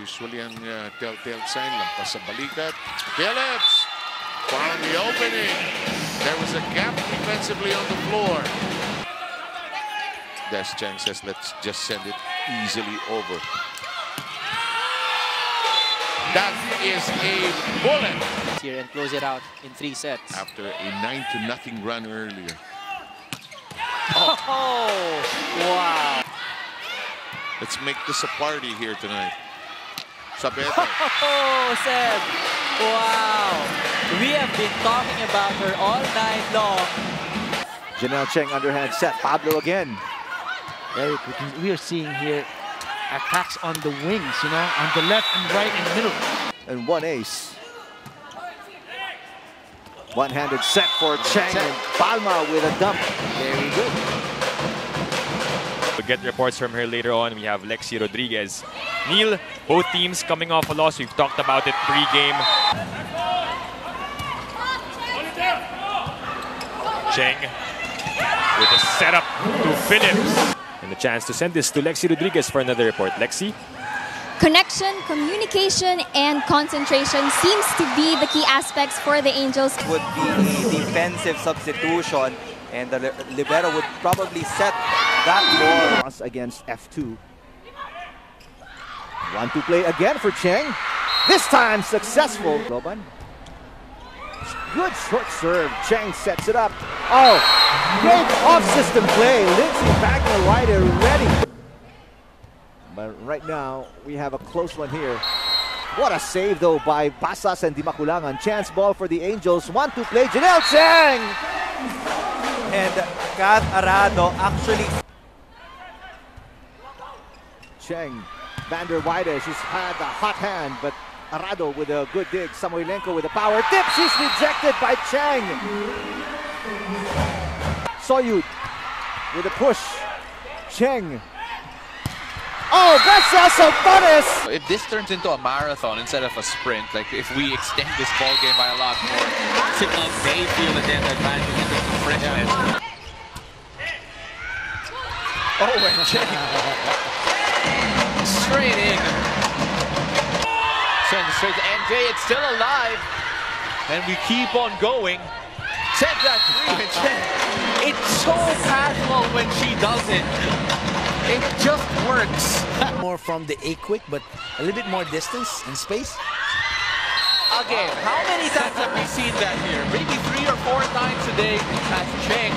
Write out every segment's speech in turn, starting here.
Usually ang telltale sign, lampas sa balikat. Phillips found the opening. There was a gap defensively on the floor. That's Cheng says, let's just send it easily over. That is a bullet. Here and close it out in 3 sets. After a 9-0 run earlier. Oh, wow. Let's make this a party here tonight. Sabete. Oh, Seb. Wow. We have been talking about her all night long. Djanel Cheng underhand set. Pablo again. Eric, we are seeing here attacks on the wings, you know, on the left and right and middle. And one ace. One-handed set for Cheng. And Palma with a dump. Very good. We'll get reports from her later on. We have Lexi Rodriguez. Neil, both teams coming off a loss. We've talked about it pre-game. Cheng with a setup to Phillips. And the chance to send this to Lexi Rodriguez for another report. Lexi? Connection, communication, and concentration seems to be the key aspects for the Angels. Would be a defensive substitution, and the libero would probably set that ball. Cross against F2. 1-2 play again for Cheng. This time successful. Loban. Good short serve. Cheng sets it up. Oh, great off-system play. Lindsay Bagna-Rider ready. But right now, we have a close one here. What a save, though, by Basas and Dimakulangan. Chance ball for the Angels. 1-2 play. Djanel Cheng! And Kat Arado actually... Cheng, Vander Weide, she's had a hot hand, but Arado with a good dig. Samoylenko with a power tip. She's rejected by Cheng. Soyuz with a push. Cheng. Oh, that's also bonus! If this turns into a marathon instead of a sprint, like if we extend this ball game by a lot more, signals may feel the advantage in terms of freshness. Oh, and Cheng. Straight in. Straight to NJ, it's still alive, and we keep on going. Set that three, and Cheng, it's so casual when she does it. It just works. More from the A quick, but a little bit more distance and space. Again, wow. How many times have we seen that here? Maybe 3 or 4 times today as Cheng.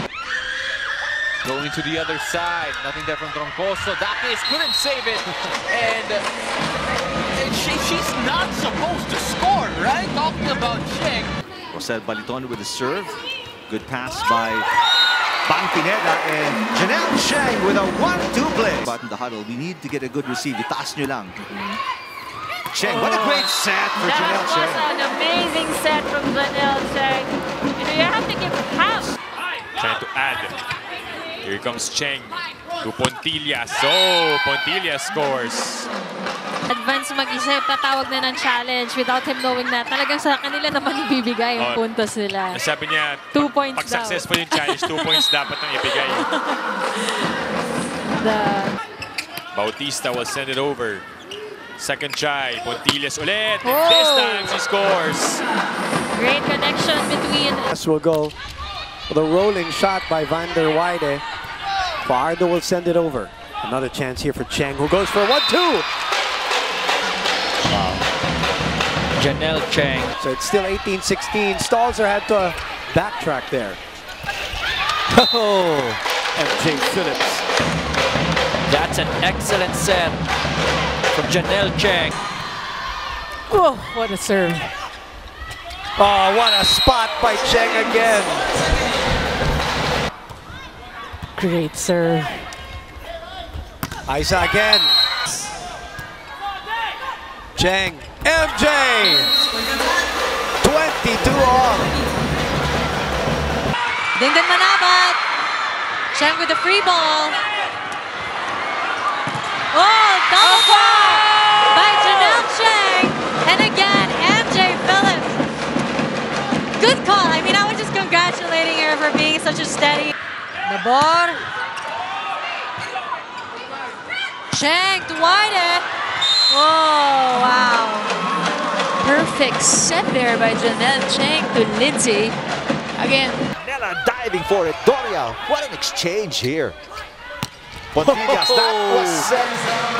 Going to the other side, nothing there from Troncoso. Dakis couldn't save it, and she's not supposed to score, right? Talking about Cheng. Rosel Baliton with a serve. Good pass by Ban Pineda, and Djanel Cheng with a 1-2 play. Button the huddle, we need to get a good receive. Itaas nyo lang. Cheng, what a great set for Djanel Cheng. That was an amazing set from Djanel Cheng. You have to give half. Trying to add. Here comes Cheng to Pontillas. Oh, Pontillas scores. Advance mag-isa, tatawag na ng challenge without him knowing na talagang sa kanila naman ibibigay yung puntos nila. Sabi niya, 2 points pag successful yung challenge, 2 points dapat nang ibigay. Bautista will send it over. Second try, Pontillas ulit. And this time she scores. Great connection between... This will go. The rolling shot by Vander Weide. Fardo will send it over. Another chance here for Cheng, who goes for a 1-2. Wow. Djanel Cheng. So it's still 18-16. Stalzer had to backtrack there. Oh, MJ Phillips. That's an excellent set from Djanel Cheng. Oh, what a serve. Oh, what a spot by Cheng again. Great serve. Isa again. Cheng. MJ! 22-all. Dingdong Manabat. Cheng with the free ball. Oh, double ball by Djanel Cheng. And again, MJ Phillips. Good call. I mean, I was just congratulating her for being such a steady. The ball. Cheng to Weide. Oh. fantastic set there by Djanel Cheng to Nidzi. Again, Janela diving for it. Doria, what an exchange here. Pontillas, that was set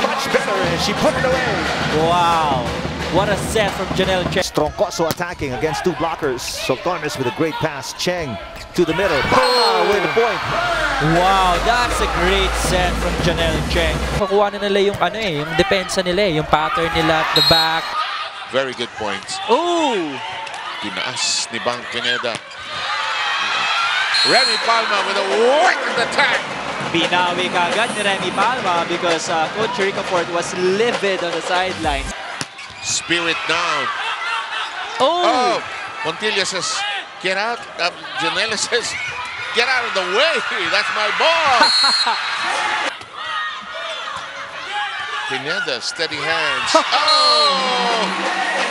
much better and she put it away. Wow, what a set from Djanel Cheng. Troncoso attacking against two blockers. So Tornis with a great pass. Cheng to the middle. Palma with the point. Wow, that's a great set from Djanel Cheng. Pakuha na nila yung ano eh, yung depensa nila eh, yung pattern nila at the back. Very good points. Ooh! Tinaas ni Ban Pineda. Remy Palma with a wicked attack. Binawi kagad ni Remy Palma because Coach Ricafort was livid on the sidelines. Spirit down. Oh! Montilla says, get out. Janela says, get out of the way. That's my ball. Pineda, steady hands. Oh!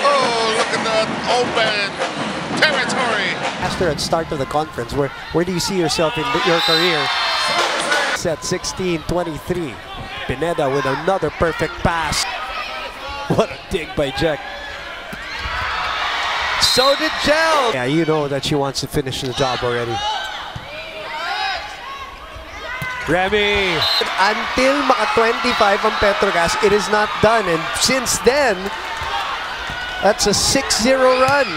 Oh, look at that open territory. After at start of the conference, where do you see yourself in your career? Set 16-23. Pineda with another perfect pass. What a dig by Jack. So did Gel. Yeah, you know that she wants to finish the job already. Remy. Until maka 25 ang Petrogas, it is not done. And since then, that's a 6-0 run.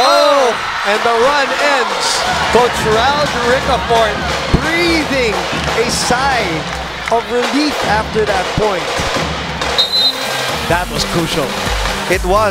Oh, and the run ends. Coach Raoul Ricafort breathing a sigh of relief after that point. That was crucial. It was.